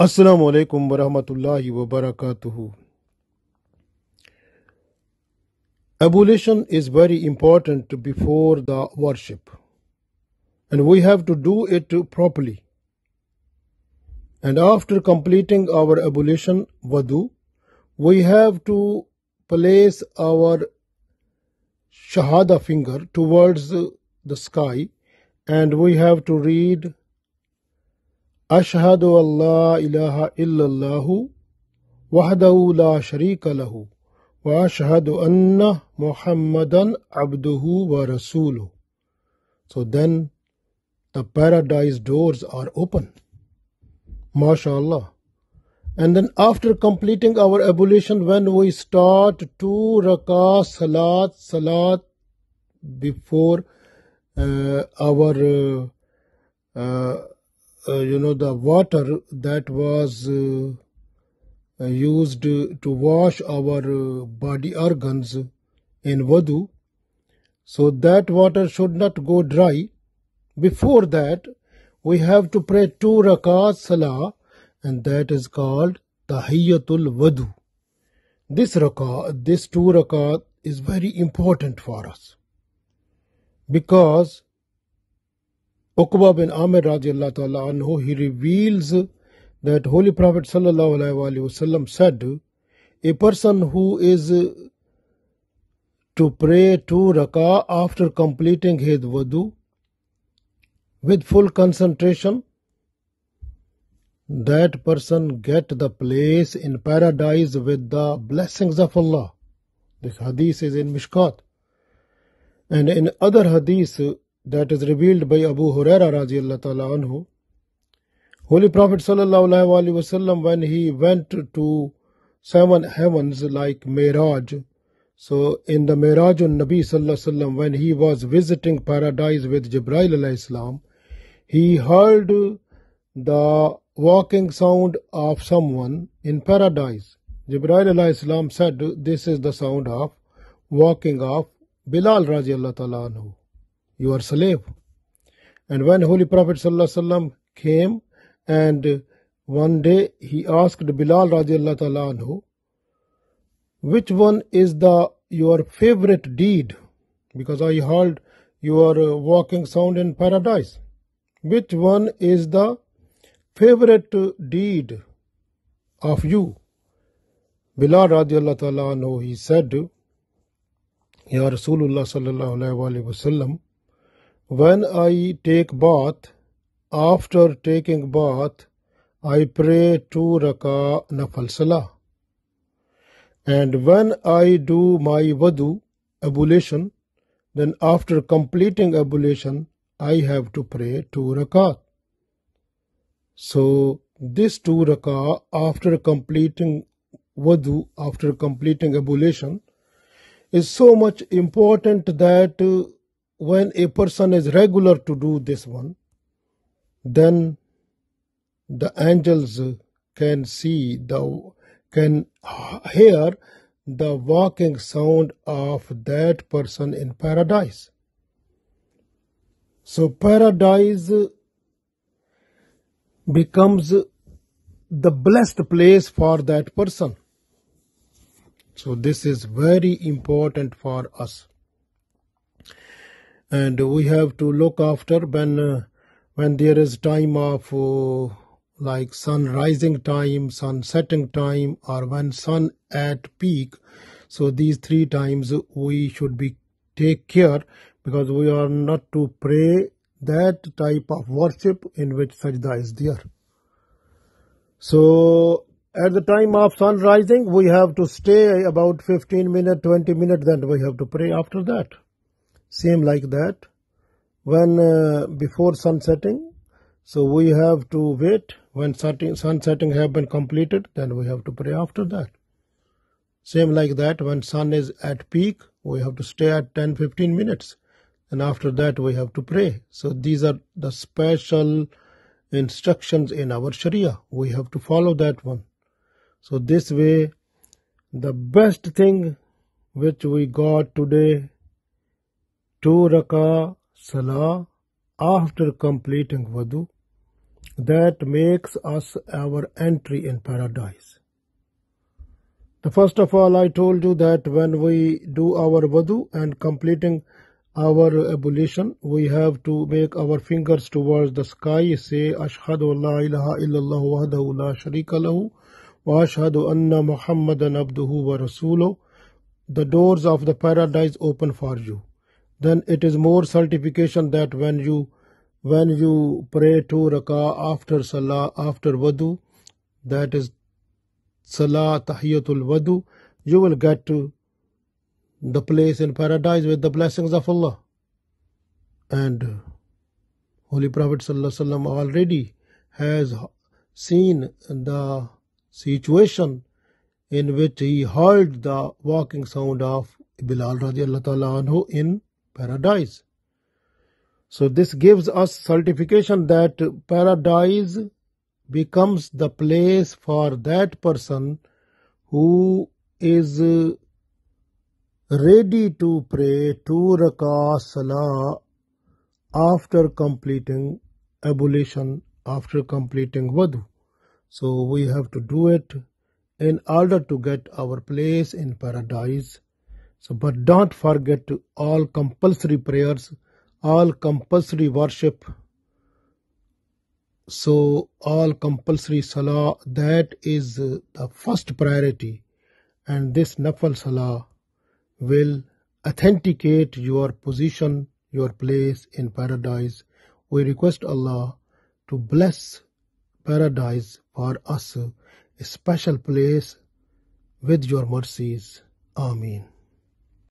Assalamu alaikum wa rahmatullahi wa barakatuhu. Ablution is very important before the worship, and we have to do it properly. And after completing our ablution wudu, we have to place our shahada finger towards the sky, and we have to read Ashhadu an la ilaha illallahu wahdahu la sharika lahu wa ashhadu anna Muhammadan abduhu wa rasuluhu. So then the paradise doors are open. MashaAllah. And then after completing our ablution, when we start 2 rakah salat before the water that was used to wash our body organs in wudu, so that water should not go dry. Before that, we have to pray 2 rakah salah, and that is called Tahiyyatul Wudu. This 2 rakah is very important for us, because Uqbah bin Amir radiallahu ta'ala anhu, he reveals that Holy Prophet sallallahu alaihi wasallam said, a person who is to pray 2 rakah after completing his wudu with full concentration, that person get the place in paradise with the blessings of Allah. This hadith is in Mishkat, and in other hadith that is revealed by Abu Hurairah radiallahu ta'ala anhu, Holy Prophet sallallahu alaihi wasallam, when he went to 7 heavens like Miraj, so in the Miraj on Nabi sallallahu alaihi wasallam, when he was visiting paradise with Jibreel alayhi salam, he heard the walking sound of someone in paradise. Jibreel alayhi salam said, this is the sound of walking of Bilal radiallahu ta'ala anhu, your slave. And when Holy Prophet sallallahu alaihi wasallam came, and one day he asked Bilal radiallahu ta'ala anhu, which one is your favorite deed? Because I heard your walking sound in paradise. Which one is the favorite deed of you? Bilal radiallahu ta'ala anhu, he said, Ya Rasulullah sallallahu alaihi wasallam, when I take bath, after taking bath, I pray 2 rakah nafal salah. And when I do my wudu, ablution, then after completing ablution, I have to pray 2 rakah. So this 2 rakah after completing wudu, after completing ablution, is so much important that when a person is regular to do this one, then the angels can hear the walking sound of that person in paradise. So paradise becomes the blessed place for that person. So this is very important for us. And we have to look after when there is time of like sun rising time, sun setting time, or when sun at peak. So these 3 times we should take care, because we are not to pray that type of worship in which sajda is there. So at the time of sun rising, we have to stay about 15 minutes, 20 minutes, then we have to pray after that. Same like that, when before sun setting, so we have to wait. When sun setting have been completed, then we have to pray after that. Same like that, when sun is at peak, we have to stay at 10-15 minutes, and after that we have to pray. So these are the special instructions in our Sharia. We have to follow that one. So this way, the best thing which we got today, 2 rakah salah after completing wudu, that makes us our entry in paradise. The first of all, I told you that when we do our wudu and completing our ablution, we have to make our fingers towards the sky, say ashhadu an la ilaha illallah wahdahu la sharika lahu wa ashhadu anna muhammadan abduhu wa rasuluhu. The doors of the paradise open for you. Then it is more certification that when you pray 2 rak'ah after salah, after wudu, that is salah tahiyyatul wudu, you will get to the place in paradise with the blessings of Allah. And Holy Prophet ﷺ already has seen the situation in which he heard the walking sound of Bilal radiallahu ta'ala anhu in paradise. So this gives us certification that paradise becomes the place for that person who is ready to pray 2 rak'ah salah after completing ablution, after completing wudu. So we have to do it in order to get our place in paradise. So, but don't forget all compulsory prayers, all compulsory worship, so all compulsory salah, that is the first priority, and this nafil salah will authenticate your position, your place in paradise. We request Allah to bless paradise for us, a special place with your mercies. Ameen.